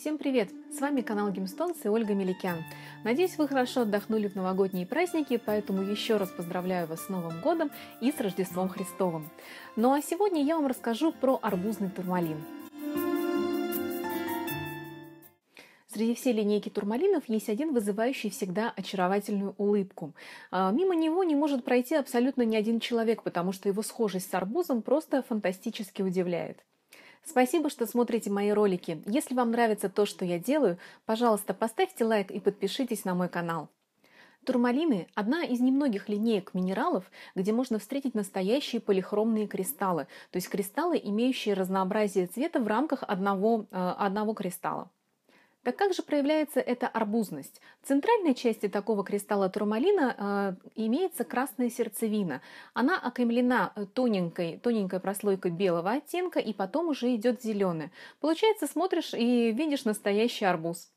Всем привет! С вами канал Гемстонс и Ольга Меликян. Надеюсь, вы хорошо отдохнули в новогодние праздники, поэтому еще раз поздравляю вас с Новым годом и с Рождеством Христовым. Ну а сегодня я вам расскажу про арбузный турмалин. Среди всей линейки турмалинов есть один, вызывающий всегда очаровательную улыбку. Мимо него не может пройти абсолютно ни один человек, потому что его схожесть с арбузом просто фантастически удивляет. Спасибо, что смотрите мои ролики. Если вам нравится то, что я делаю, пожалуйста, поставьте лайк и подпишитесь на мой канал. Турмалины – одна из немногих линеек минералов, где можно встретить настоящие полихромные кристаллы, то есть кристаллы, имеющие разнообразие цвета в рамках одного кристалла. Так как же проявляется эта арбузность? В центральной части такого кристалла турмалина имеется красная сердцевина. Она окаймлена тоненькой прослойкой белого оттенка, и потом уже идет зеленая. Получается, смотришь и видишь настоящий арбуз.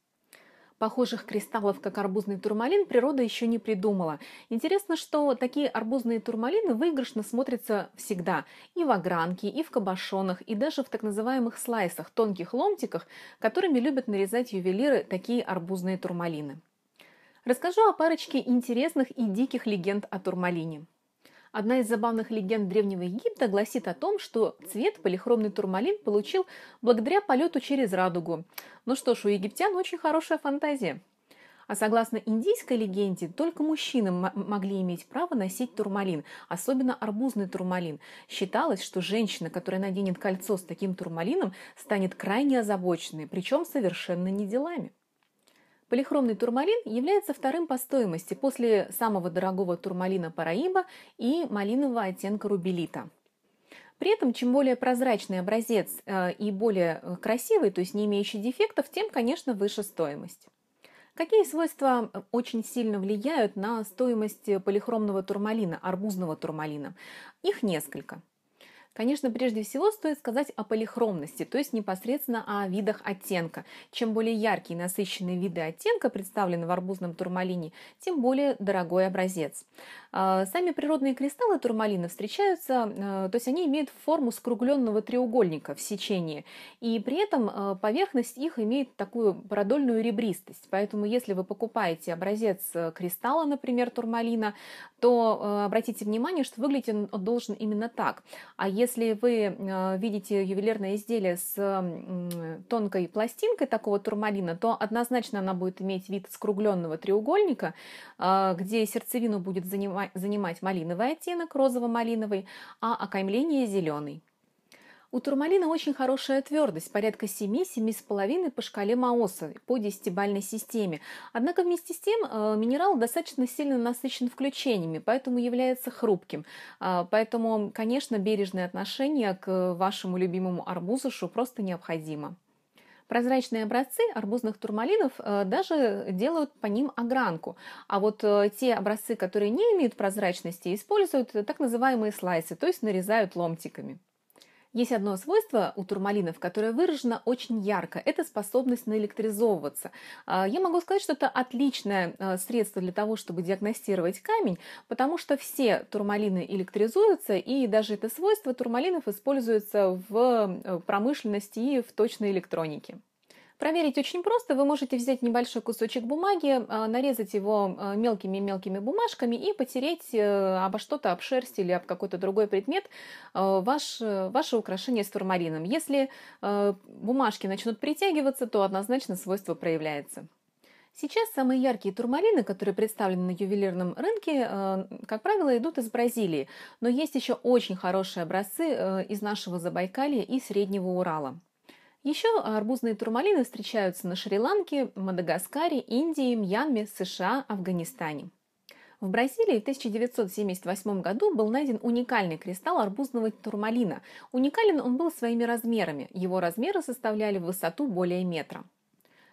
Похожих кристаллов, как арбузный турмалин, природа еще не придумала. Интересно, что такие арбузные турмалины выигрышно смотрятся всегда. И в огранке, и в кабошонах, и даже в так называемых слайсах, тонких ломтиках, которыми любят нарезать ювелиры такие арбузные турмалины. Расскажу о парочке интересных и диких легенд о турмалине. Одна из забавных легенд Древнего Египта гласит о том, что цвет полихромный турмалин получил благодаря полету через радугу. Ну что ж, у египтян очень хорошая фантазия. А согласно индийской легенде, только мужчины могли иметь право носить турмалин, особенно арбузный турмалин. Считалось, что женщина, которая наденет кольцо с таким турмалином, станет крайне озабоченной, причем совершенно не делами. Полихромный турмалин является вторым по стоимости после самого дорогого турмалина Парайба и малинового оттенка рубелита. При этом, чем более прозрачный образец и более красивый, то есть не имеющий дефектов, тем, конечно, выше стоимость. Какие свойства очень сильно влияют на стоимость полихромного турмалина, арбузного турмалина? Их несколько. Конечно, прежде всего стоит сказать о полихромности, то есть непосредственно о видах оттенка. Чем более яркие и насыщенные виды оттенка представлены в арбузном турмалине, тем более дорогой образец. Сами природные кристаллы турмалина встречаются, то есть они имеют форму скругленного треугольника в сечении, и при этом поверхность их имеет такую продольную ребристость. Поэтому если вы покупаете образец кристалла, например, турмалина, то обратите внимание, что выглядит он должен именно так. А если вы видите ювелирное изделие с тонкой пластинкой такого турмалина, то однозначно она будет иметь вид скругленного треугольника, где сердцевину будет занимать малиновый оттенок, розово-малиновый, а окаймление зеленый. У турмалина очень хорошая твердость, порядка 7–7,5 по шкале Маоса, по 10-бальной системе. Однако вместе с тем минерал достаточно сильно насыщен включениями, поэтому является хрупким. Поэтому, конечно, бережное отношение к вашему любимому арбузышу просто необходимо. Прозрачные образцы арбузных турмалинов даже делают по ним огранку. А вот те образцы, которые не имеют прозрачности, используют так называемые слайсы, то есть нарезают ломтиками. Есть одно свойство у турмалинов, которое выражено очень ярко. Это способность наэлектризовываться. Я могу сказать, что это отличное средство для того, чтобы диагностировать камень, потому что все турмалины электризуются, и даже это свойство турмалинов используется в промышленности и в точной электронике. Проверить очень просто. Вы можете взять небольшой кусочек бумаги, нарезать его мелкими-мелкими бумажками и потереть обо что-то, об шерсть или об какой-то другой предмет ваше украшение с турмалином. Если бумажки начнут притягиваться, то однозначно свойство проявляется. Сейчас самые яркие турмалины, которые представлены на ювелирном рынке, как правило, идут из Бразилии. Но есть еще очень хорошие образцы из нашего Забайкалья и Среднего Урала. Еще арбузные турмалины встречаются на Шри-Ланке, Мадагаскаре, Индии, Мьянме, США, Афганистане. В Бразилии в 1978 году был найден уникальный кристалл арбузного турмалина. Уникален он был своими размерами. Его размеры составляли в высоту более метра.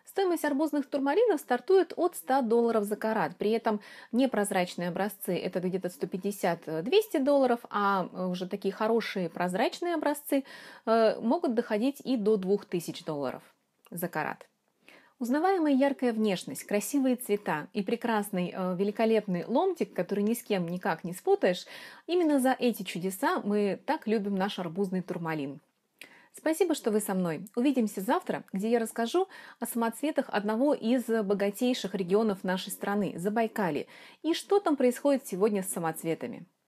Стоимость арбузных турмалинов стартует от $100 за карат. При этом непрозрачные образцы – это где-то $150–200, а уже такие хорошие прозрачные образцы могут доходить и до $2000 за карат. Узнаваемая яркая внешность, красивые цвета и прекрасный, великолепный ломтик, который ни с кем никак не спутаешь – именно за эти чудеса мы так любим наш арбузный турмалин. Спасибо, что вы со мной. Увидимся завтра, где я расскажу о самоцветах одного из богатейших регионов нашей страны – Забайкалье, и что там происходит сегодня с самоцветами.